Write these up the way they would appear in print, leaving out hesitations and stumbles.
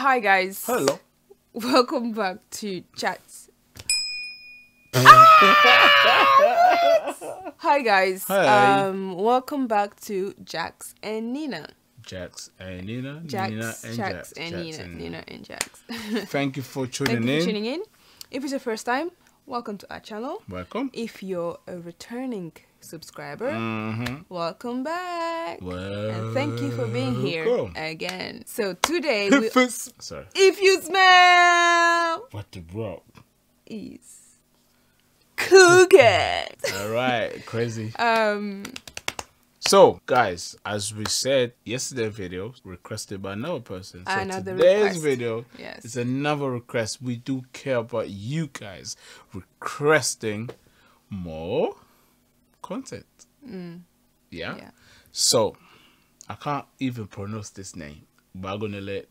Hi guys. Hello. Welcome back to Chats. Hi guys. Hi. Welcome back to Jax and Nina. Jax and Nina. Jax, Nina and Jax. And Jax Nina. And Nina and Jax. Thank you for tuning in. If it's your first time, welcome to our channel. Welcome. If you're a returning subscriber, welcome back. And thank you for being here again. So today, if you smell what the bro is cooking. All right, crazy. So guys, as we said, yesterday's video requested by another person. So today's video is another request. We do care about you guys requesting more content. Yeah. So I can't even pronounce this name, but I'm gonna let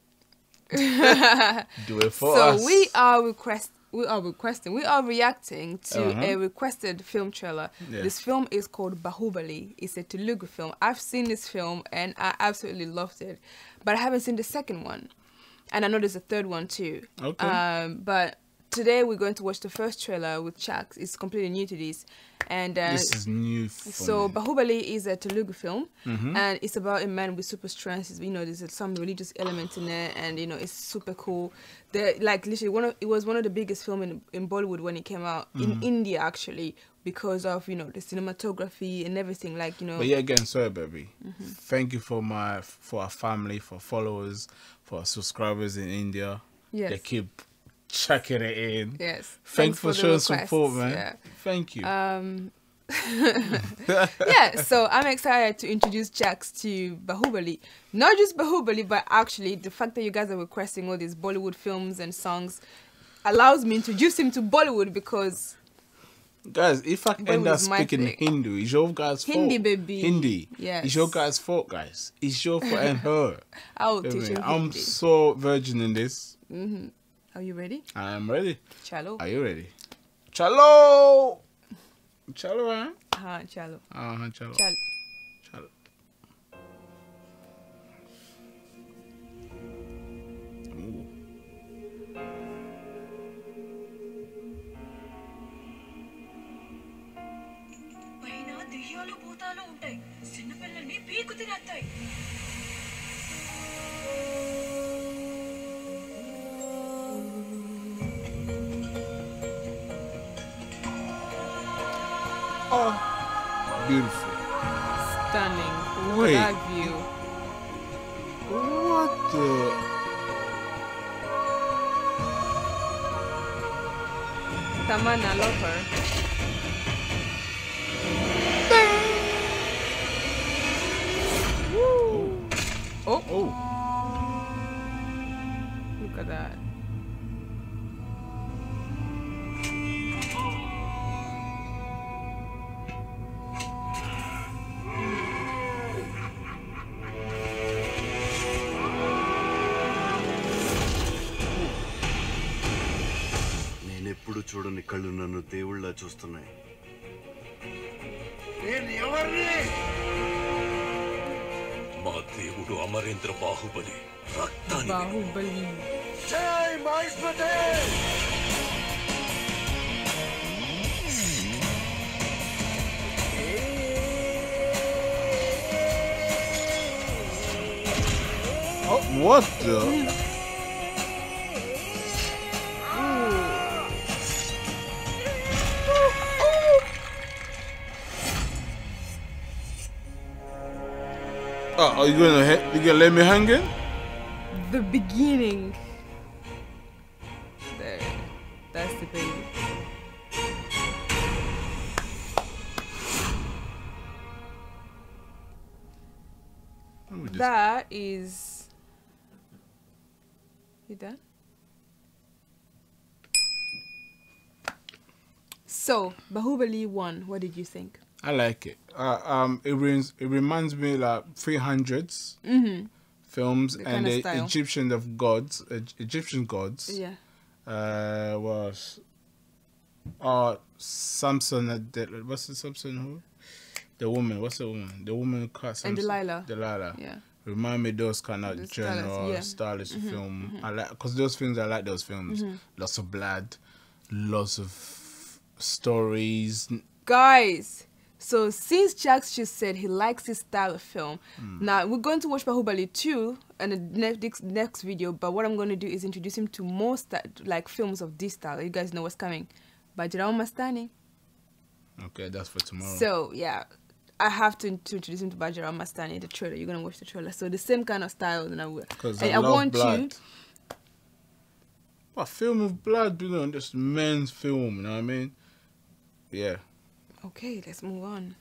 do it for us. So we are reacting to a requested film trailer. This film is called Bahubali. It's a Telugu film. I've seen this film and I absolutely loved it, but I haven't seen the second one, and I know there's a third one too. But today we're going to watch the first trailer with Jax. It's completely new to this, and this is new for me. Bahubali is a Telugu film, and it's about a man with super strength. You know, there's some religious element in it, and you know, it's super cool. Like literally, it was one of the biggest film in Bollywood when it came out in India, actually, because of, you know, the cinematography and everything. Like, you know. But yeah, again, sorry, baby. Thank you for our family, for followers, for our subscribers in India. Yes, they keep checking it in. Yes, thanks for showing support, man. Thank you. Yeah, so I'm excited to introduce Jax to Bahubali. Not just Bahubali, but actually the fact that you guys are requesting all these Bollywood films and songs allows me to introduce him to Bollywood, because guys, if I end up speaking Hindu, it's your guys' fault. Hindi, baby. Hindi. Yes. It's your guys' fault, guys. It's your fault and her. I will teach him. I'm so virgin in this. Are you ready? I am ready. Chalo. Are you ready? Chalo! Chalo, eh? Chalo. Chalo. Chalo. Chalo. Ooh. Paina diyyalu bootalu untai. Sinna pillani peekutiraatai. Oh, beautiful. Stunning. Wait. That view. What the? Tamanna, love her. Woo. Oh. Oh. Look at that. చూడని కళ్ళు నన్ను దేవుళ్ళ చూస్తున్నాయి. నేను ఎవర్ని? మా దేవుడు అమరేంద్ర బాహుబలి. రక్తాన్ని బాహుబలి. జై మహేశ్వరే. What the? Are you gonna let me hang in? The beginning. There, that's the baby. That is. You done? So Bahubali 1. What did you think? I like it. It reminds me like 300s films, and the Egyptian of gods, Egyptian gods. Yeah. Was Samson? What's the Samson? Who? The woman. What's the woman? The woman. Samson, and Delilah. Delilah. Yeah. Remind me those kind of the general stylish film. I like, because those things, I like those films. Lots of blood, lots of stories. Guys, so since Jax just said he likes this style of film, now we're going to watch Bahubali 2 in the next video. But what I'm going to do is introduce him to more like films of this style. You guys know what's coming. Bajirao Mastani. Okay, that's for tomorrow. So yeah, I have to introduce him to Bajirao Mastani. The trailer, you're gonna watch the trailer. So the same kind of style, and I will. Because I want blood. A film of blood, you know, just men's film. You know what I mean? Yeah. Okay, let's move on.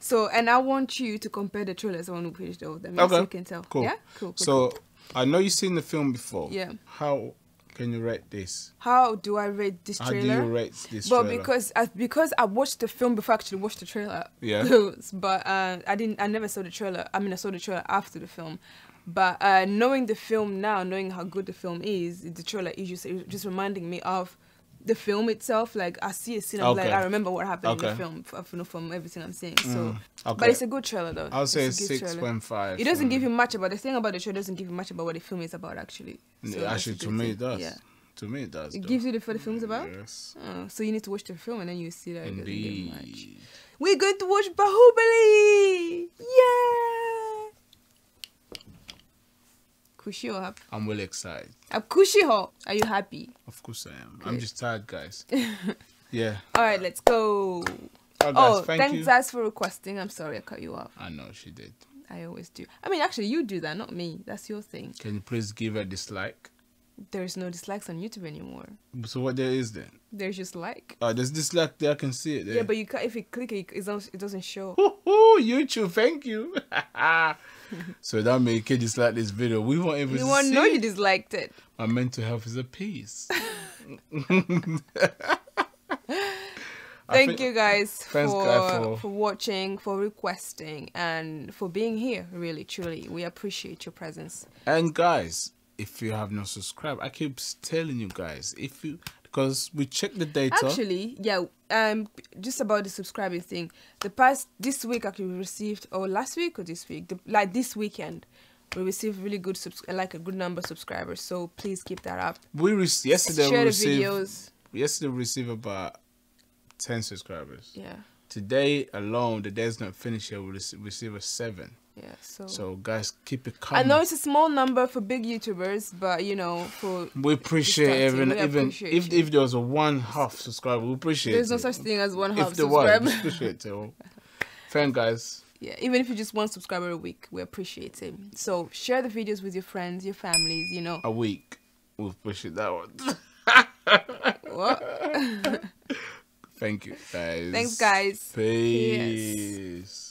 So, and I want you to compare the trailers. I want to finish all of them. Okay. So you can tell. Cool. Yeah. Cool. So I know you've seen the film before. Yeah. How can you rate this? How do I rate this trailer? How do you rate this trailer? Because I watched the film before I actually watched the trailer. Yeah. But I never saw the trailer. I mean, I saw the trailer after the film. But knowing the film now, knowing how good the film is, the trailer is just reminding me of the film itself. Like, I see a scene, I'm like, I remember what happened in the film from everything I'm seeing. So, but it's a good trailer though. I'll say 6.5. It doesn't give you much about the thing about the trailer. Doesn't give you much about what the film is about actually. So actually, to me it does. Yeah. To me it does. It gives you the what the film's about. Yes. Oh, so you need to watch the film and then you see that. Indeed. It doesn't give much. We're going to watch Bahubali. Yeah. I'm well excited. Are you happy? Of course I am. Good. I'm just tired, guys. Yeah. All right, let's go. Oh, guys, thanks guys for requesting. I'm sorry I cut you off. I know, she did. I always do. I mean, actually, you do that, not me. That's your thing. Can you please give a dislike? There is no dislikes on YouTube anymore. So what there is then? There's just like. Oh, there's dislike there. I can see it there. Yeah, but you can't, if you click it, it doesn't show. Oh, YouTube, thank you. So that made kids dislike this video. We won't even see. You won't know you disliked it. My mental health is a piece. Thank you guys for watching, for requesting, and for being here. Really, truly, we appreciate your presence. And guys, if you have not subscribed, I keep telling you guys, if you, because we check the data. Actually, yeah, just about the subscribing thing. The past, this week actually we received, or last week or this week, like this weekend, we received really good, like a good number of subscribers. So please keep that up. We yesterday we received about 10 subscribers. Yeah. Today alone, the day's not finished yet, we receive a 7. Yeah, so guys, keep it coming. I know it's a small number for big YouTubers, but you know, for we appreciate even if there was a 1/2 subscriber, we appreciate. There's no such thing as 1/2 subscriber. We appreciate it. Thank guys. Yeah, even if you just 1 subscriber a week, we appreciate it. So share the videos with your friends, your families. You know, a week, we appreciate that one. What? Thank you guys. Thanks guys. Peace. Yes.